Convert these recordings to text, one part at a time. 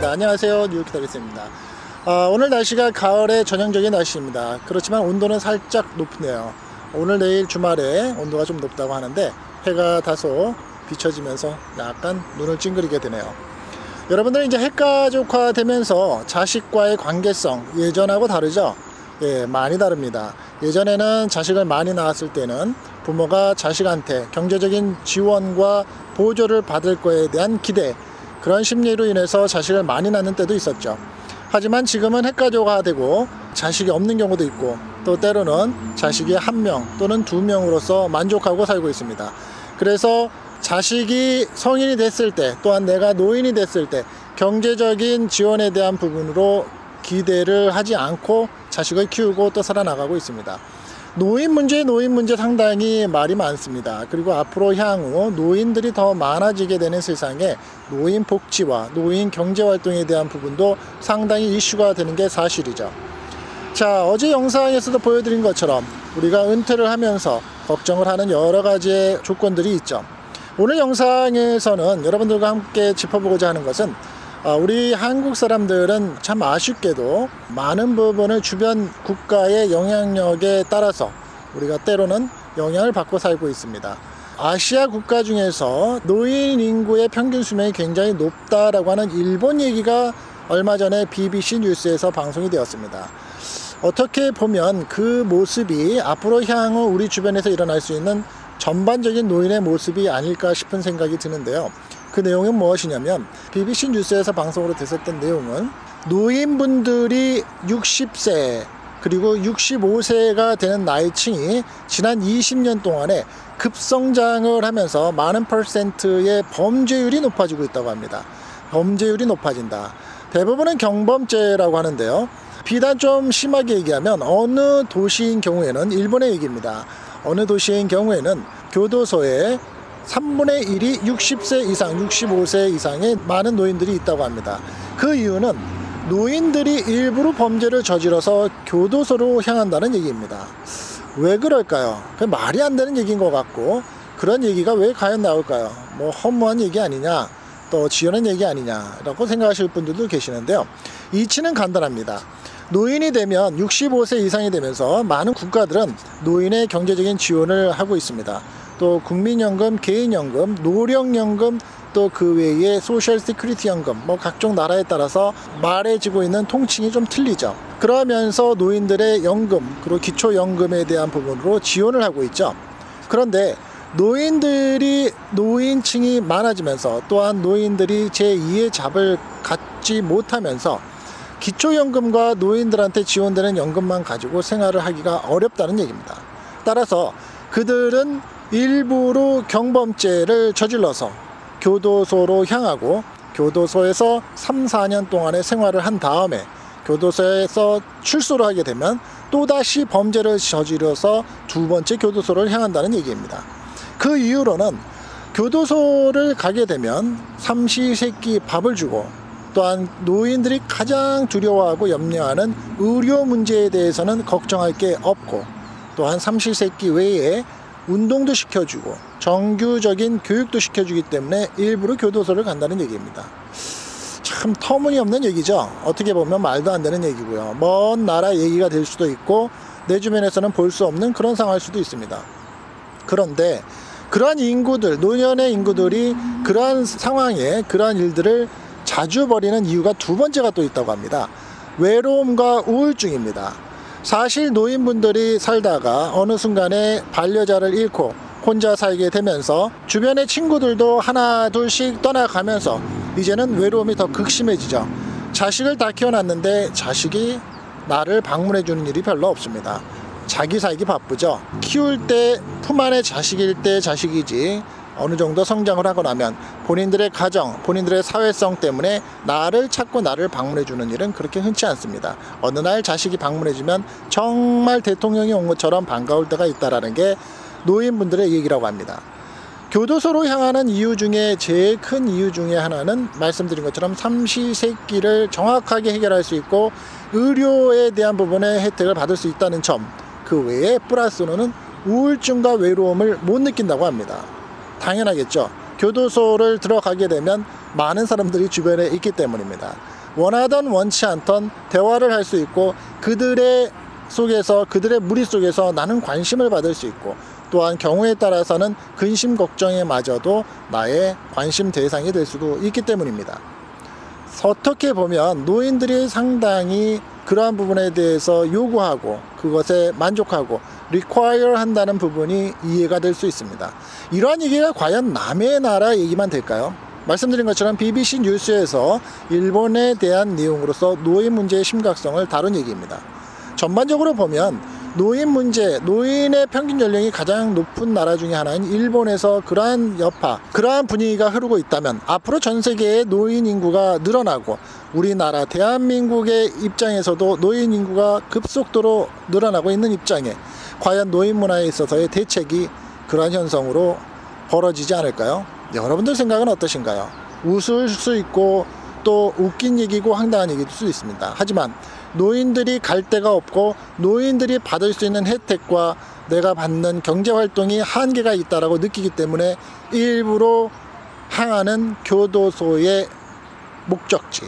네, 안녕하세요. 뉴욕 KIDARISSAM입니다. 오늘 날씨가 가을의 전형적인 날씨입니다. 그렇지만 온도는 살짝 높네요. 오늘 내일 주말에 온도가 좀 높다고 하는데 해가 다소 비춰지면서 약간 눈을 찡그리게 되네요. 여러분들은 이제 핵가족화 되면서 자식과의 관계성 예전하고 다르죠? 예, 많이 다릅니다. 예전에는 자식을 많이 낳았을 때는 부모가 자식한테 경제적인 지원과 보조를 받을 거에 대한 기대, 그런 심리로 인해서 자식을 많이 낳는 때도 있었죠. 하지만 지금은 핵가족화되고 자식이 없는 경우도 있고, 또 때로는 자식이 한 명 또는 두 명으로서 만족하고 살고 있습니다. 그래서 자식이 성인이 됐을 때, 또한 내가 노인이 됐을 때 경제적인 지원에 대한 부분으로 기대를 하지 않고 자식을 키우고 또 살아나가고 있습니다. 노인 문제 상당히 말이 많습니다. 그리고 앞으로 향후 노인들이 더 많아지게 되는 세상에 노인 복지와 노인 경제 활동에 대한 부분도 상당히 이슈가 되는 게 사실이죠. 자, 어제 영상에서도 보여드린 것처럼 우리가 은퇴를 하면서 걱정을 하는 여러 가지의 조건들이 있죠. 오늘 영상에서는 여러분들과 함께 짚어보고자 하는 것은, 우리 한국 사람들은 참 아쉽게도 많은 부분을 주변 국가의 영향력에 따라서 우리가 때로는 영향을 받고 살고 있습니다. 아시아 국가 중에서 노인 인구의 평균 수명이 굉장히 높다라고 하는 일본 얘기가 얼마 전에 BBC 뉴스에서 방송이 되었습니다. 어떻게 보면 그 모습이 앞으로 향후 우리 주변에서 일어날 수 있는 전반적인 노인의 모습이 아닐까 싶은 생각이 드는데요. 그 내용은 무엇이냐면, BBC 뉴스에서 방송으로 됐었던 내용은 노인분들이 60세 그리고 65세가 되는 나이층이 지난 20년 동안에 급성장을 하면서 많은 퍼센트의 범죄율이 높아지고 있다고 합니다. 범죄율이 높아진다. 대부분은 경범죄라고 하는데요. 비단 좀 심하게 얘기하면 어느 도시인 경우에는, 일본의 얘기입니다. 어느 도시인 경우에는 교도소에 3분의 1이 60세 이상, 65세 이상의 많은 노인들이 있다고 합니다. 그 이유는 노인들이 일부러 범죄를 저질러서 교도소로 향한다는 얘기입니다. 왜 그럴까요? 그 말이 안 되는 얘기인 것 같고, 그런 얘기가 왜 과연 나올까요? 뭐 허무한 얘기 아니냐, 또 지어낸 얘기 아니냐라고 생각하실 분들도 계시는데요. 이치는 간단합니다. 노인이 되면, 65세 이상이 되면서 많은 국가들은 노인의 경제적인 지원을 하고 있습니다. 또 국민연금, 개인연금, 노령연금, 또 그 외에 소셜 시큐리티 연금, 뭐 각종 나라에 따라서 말해지고 있는 통칭이 좀 틀리죠. 그러면서 노인들의 연금, 그리고 기초연금에 대한 부분으로 지원을 하고 있죠. 그런데 노인들이, 노인층이 많아지면서, 또한 노인들이 제2의 잡을 갖지 못하면서 기초연금과 노인들한테 지원되는 연금만 가지고 생활을 하기가 어렵다는 얘기입니다. 따라서 그들은 일부러 경범죄를 저질러서 교도소로 향하고, 교도소에서 3, 4년 동안의 생활을 한 다음에 교도소에서 출소를 하게 되면 또다시 범죄를 저질러서 두 번째 교도소를 향한다는 얘기입니다. 그 이유로는 교도소를 가게 되면 삼시세끼 밥을 주고, 또한 노인들이 가장 두려워하고 염려하는 의료 문제에 대해서는 걱정할 게 없고, 또한 삼시세끼 외에 운동도 시켜주고 정규적인 교육도 시켜주기 때문에 일부러 교도소를 간다는 얘기입니다. 참 터무니없는 얘기죠. 어떻게 보면 말도 안 되는 얘기고요. 먼 나라 얘기가 될 수도 있고, 내 주변에서는 볼 수 없는 그런 상황일 수도 있습니다. 그런데 그러한 인구들, 노년의 인구들이 그러한 상황에 그러한 일들을 자주 벌이는 이유가 두 번째가 또 있다고 합니다. 외로움과 우울증입니다. 사실 노인분들이 살다가 어느 순간에 반려자를 잃고 혼자 살게 되면서 주변의 친구들도 하나 둘씩 떠나가면서 이제는 외로움이 더 극심해지죠. 자식을 다 키워놨는데 자식이 나를 방문해 주는 일이 별로 없습니다. 자기 살기 바쁘죠. 키울 때, 품 안의 자식일 때 자식이지, 어느 정도 성장을 하고 나면 본인들의 가정, 본인들의 사회성 때문에 나를 찾고 나를 방문해 주는 일은 그렇게 흔치 않습니다. 어느 날 자식이 방문해 주면 정말 대통령이 온 것처럼 반가울 때가 있다라는 게 노인분들의 얘기라고 합니다. 교도소로 향하는 이유 중에 제일 큰 이유 중에 하나는 말씀드린 것처럼 삼시세끼를 정확하게 해결할 수 있고 의료에 대한 부분의 혜택을 받을 수 있다는 점, 그 외에 플러스로는 우울증과 외로움을 못 느낀다고 합니다. 당연하겠죠. 교도소를 들어가게 되면 많은 사람들이 주변에 있기 때문입니다. 원하던 원치 않던 대화를 할 수 있고, 그들의 속에서, 그들의 무리 속에서 나는 관심을 받을 수 있고, 또한 경우에 따라서는 근심 걱정에 마저도 나의 관심 대상이 될 수도 있기 때문입니다. 어떻게 보면 노인들이 상당히 그러한 부분에 대해서 요구하고 그것에 만족하고 require 한다는 부분이 이해가 될 수 있습니다. 이러한 얘기가 과연 남의 나라 얘기만 될까요? 말씀드린 것처럼 BBC 뉴스에서 일본에 대한 내용으로서 노인 문제의 심각성을 다룬 얘기입니다. 전반적으로 보면 노인 문제, 노인의 평균 연령이 가장 높은 나라 중에 하나인 일본에서 그러한 여파, 그러한 분위기가 흐르고 있다면 앞으로 전 세계의 노인 인구가 늘어나고 우리나라 대한민국의 입장에서도 노인 인구가 급속도로 늘어나고 있는 입장에 과연 노인 문화에 있어서의 대책이 그러한 현상으로 벌어지지 않을까요? 여러분들 생각은 어떠신가요? 웃을 수 있고 또 웃긴 얘기고 황당한 얘기일 수 있습니다. 하지만 노인들이 갈 데가 없고 노인들이 받을 수 있는 혜택과 내가 받는 경제활동이 한계가 있다라고 느끼기 때문에 일부러 항하는 교도소의 목적지,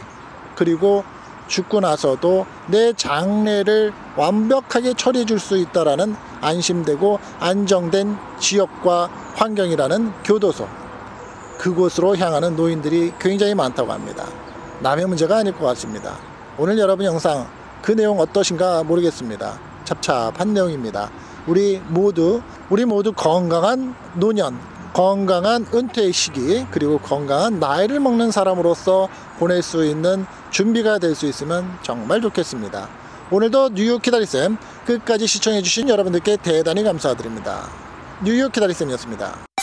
그리고 죽고 나서도 내 장래를 완벽하게 처리해 줄 수 있다라는 안심되고 안정된 지역과 환경이라는 교도소, 그곳으로 향하는 노인들이 굉장히 많다고 합니다. 남의 문제가 아닐 것 같습니다. 오늘 여러분 영상 그 내용 어떠신가 모르겠습니다. 잡잡한 내용입니다. 우리 모두 건강한 노년, 건강한 은퇴의 시기, 그리고 건강한 나이를 먹는 사람으로서 보낼 수 있는 준비가 될 수 있으면 정말 좋겠습니다. 오늘도 뉴욕 키다리쌤 끝까지 시청해주신 여러분들께 대단히 감사드립니다. 뉴욕 키다리쌤이었습니다.